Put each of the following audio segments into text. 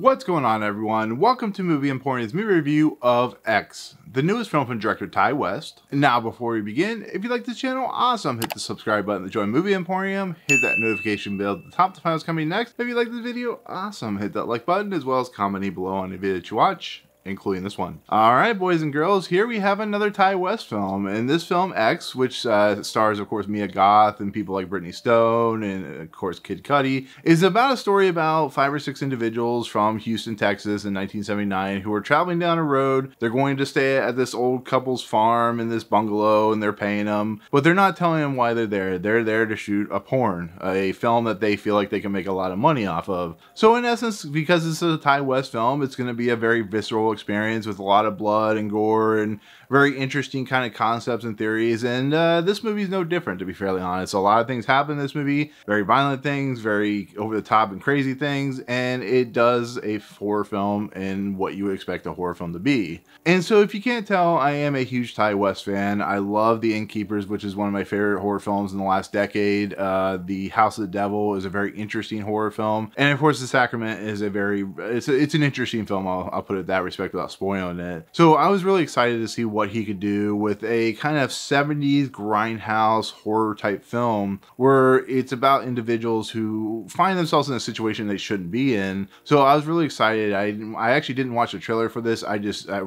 What's going on, everyone? Welcome to Movie Emporium's movie review of X, the newest film from director Ti West. Now, before we begin, if you like this channel, awesome, hit the subscribe button to join Movie Emporium, hit that notification bell at the top to find out what's coming next. If you like this video, awesome, hit that like button as well as comment below on the video that you watch, including this one. Alright, boys and girls, here we have another Ti West film, and this film, X, which stars, of course, Mia Goth and people like Brittany Snow and, of course, Kid Cudi, is about a story about 5 or 6 individuals from Houston, Texas in 1979 who are traveling down a road. They're going to stay at this old couple's farm in this bungalow, and they're paying them, but they're not telling them why they're there. They're there to shoot a porn, a film that they feel like they can make a lot of money off of. So in essence, because this is a Ti West film, it's going to be a very visceral experience with a lot of blood and gore and very interesting kind of concepts and theories, and this movie is no different, to be fairly honest. A lot of things happen in this movie, very violent things, very over the top and crazy things, and it does a horror film in what you would expect a horror film to be. And so if you can't tell, I am a huge Ti West fan. I love The Innkeepers, which is one of my favorite horror films in the last decade. The House of the Devil is a very interesting horror film, and of course The Sacrament is a very, it's an interesting film, I'll put it that respect without spoiling it. So I was really excited to see what he could do with a kind of 70s grindhouse horror type film where it's about individuals who find themselves in a situation they shouldn't be in. So I was really excited. I actually didn't watch the trailer for this.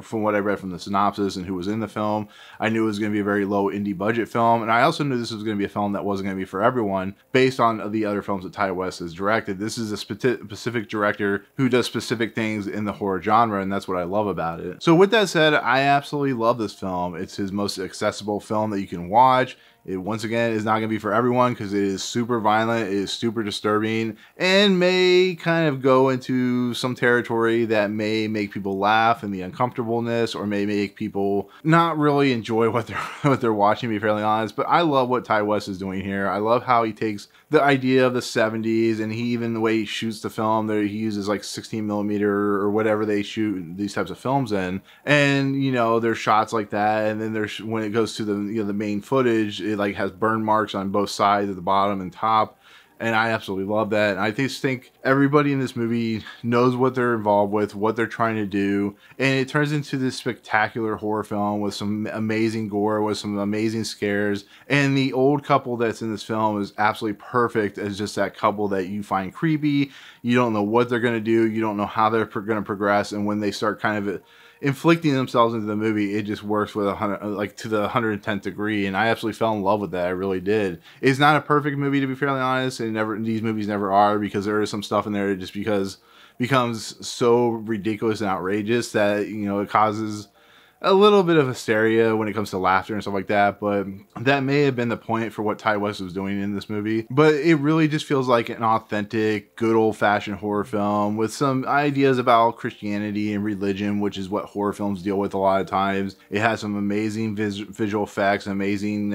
From what I read from the synopsis and who was in the film, I knew it was going to be a very low indie budget film, and I also knew this was going to be a film that wasn't going to be for everyone based on the other films that Ti West has directed. This is a specific director who does specific things in the horror genre, and that's what I love about it. So with that said, I absolutely love this film. It's his most accessible film that you can watch. It, once again, is not going to be for everyone because it is super violent, it is super disturbing, and may kind of go into some territory that may make people laugh and the uncomfortableness, or may make people not really enjoy what they're watching, to be fairly honest. But I love what Ti West is doing here. I love how he takes the idea of the 70s, and the way he shoots the film, there he uses like 16mm or whatever they shoot these types of films in, and you know, there's shots like that, and then there's when it goes to the, you know, the main footage, it like has burn marks on both sides at the bottom and top, and I absolutely love that. And I just think everybody in this movie knows what they're involved with, what they're trying to do, and it turns into this spectacular horror film with some amazing gore, with some amazing scares, and the old couple that's in this film is absolutely perfect as just that couple that you find creepy. You don't know what they're going to do, you don't know how they're going to progress, and when they start kind of inflicting themselves into the movie, it just works with 100, like to the 110th degree, and I absolutely fell in love with that. I really did. It's not a perfect movie, to be fairly honest, and these movies never are, because there is some stuff in there that just becomes so ridiculous and outrageous that, you know, it causes a little bit of hysteria when it comes to laughter and stuff like that, but that may have been the point for what Ti West was doing in this movie. But it really just feels like an authentic, good old-fashioned horror film with some ideas about Christianity and religion, which is what horror films deal with a lot of times. It has some amazing visual effects, amazing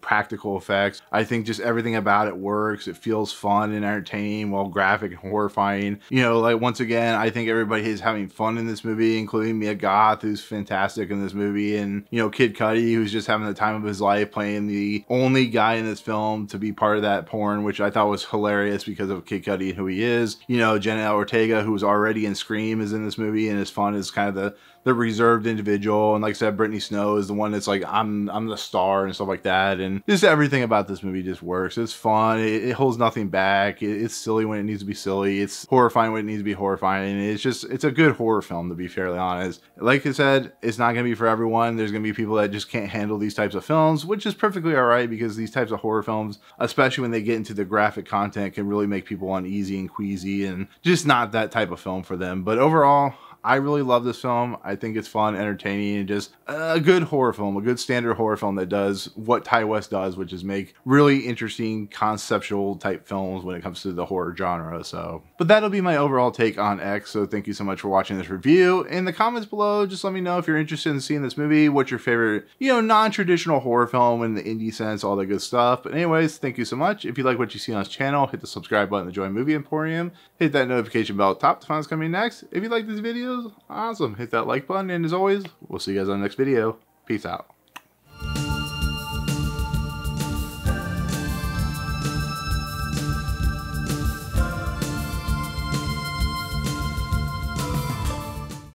practical effects. I think just everything about it works. It feels fun and entertaining, while graphic and horrifying. You know, like, once again, I think everybody is having fun in this movie, including Mia Goth, who's fantastic in this movie, and, you know, Kid Cudi, who's just having the time of his life playing the only guy in this film to be part of that porn, which I thought was hilarious because of Kid Cudi and who he is. You know, Jenna Ortega, who was already in Scream, is in this movie and is fun as kind of the reserved individual, and like I said, Brittany Snow is the one that's like, I'm the star and stuff like that, and just everything about this movie just works. It's fun, it holds nothing back, it's silly when it needs to be silly, it's horrifying when it needs to be horrifying, and it's a good horror film, to be fairly honest. Like I said, it's not going to be for everyone. There's going to be people that just can't handle these types of films, which is perfectly all right, because these types of horror films, especially when they get into the graphic content, can really make people uneasy and queasy, and just not that type of film for them. But overall, I really love this film. I think it's fun, entertaining, and just a good horror film, a good standard horror film that does what Ti West does, which is make really interesting conceptual type films when it comes to the horror genre. So, but that'll be my overall take on X. So thank you so much for watching this review. In the comments below, just let me know if you're interested in seeing this movie, what's your favorite, you know, non-traditional horror film in the indie sense, all that good stuff. But anyways, thank you so much. If you like what you see on this channel, hit the subscribe button to join Movie Emporium. Hit that notification bell at the top to find out what's coming next. If you like this video, awesome, hit that like button, and as always, we'll see you guys on the next video. Peace out.